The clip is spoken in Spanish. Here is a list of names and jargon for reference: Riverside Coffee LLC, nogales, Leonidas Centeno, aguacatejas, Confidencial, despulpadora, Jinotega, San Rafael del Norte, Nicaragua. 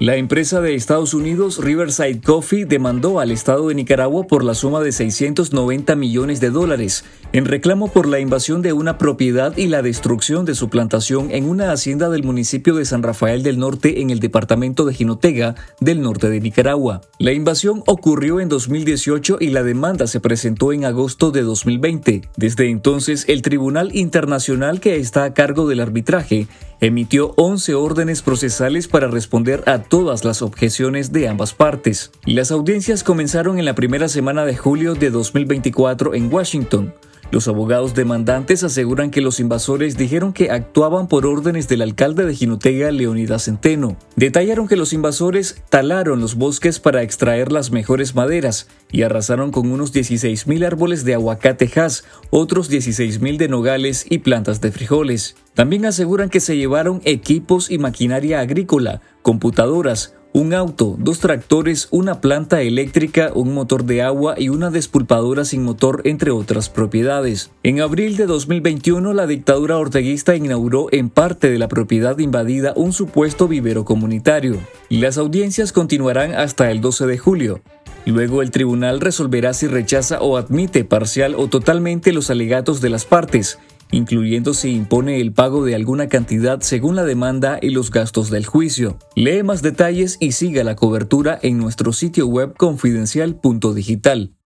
La empresa de Estados Unidos Riverside Coffee demandó al Estado de Nicaragua por la suma de $690 millones en reclamo por la invasión de una propiedad y la destrucción de su plantación en una hacienda del municipio de San Rafael del Norte en el departamento de Jinotega del norte de Nicaragua. La invasión ocurrió en 2018 y la demanda se presentó en agosto de 2020. Desde entonces, el Tribunal Internacional que está a cargo del arbitraje emitió 11 órdenes procesales para responder a todas las objeciones de ambas partes. Las audiencias comenzaron en la primera semana de julio de 2024 en Washington. Los abogados demandantes aseguran que los invasores dijeron que actuaban por órdenes del alcalde de Jinotega, Leonidas Centeno. Detallaron que los invasores talaron los bosques para extraer las mejores maderas y arrasaron con unos 16.000 árboles de aguacatejas, otros 16.000 de nogales y plantas de frijoles. También aseguran que se llevaron equipos y maquinaria agrícola, computadoras, un auto, 2 tractores, una planta eléctrica, un motor de agua y una despulpadora sin motor, entre otras propiedades. En abril de 2021, la dictadura orteguista inauguró en parte de la propiedad invadida un supuesto vivero comunitario. Las audiencias continuarán hasta el 12 de julio. Luego el tribunal resolverá si rechaza o admite parcial o totalmente los alegatos de las partes, incluyendo si impone el pago de alguna cantidad según la demanda y los gastos del juicio. Lee más detalles y siga la cobertura en nuestro sitio web confidencial.digital.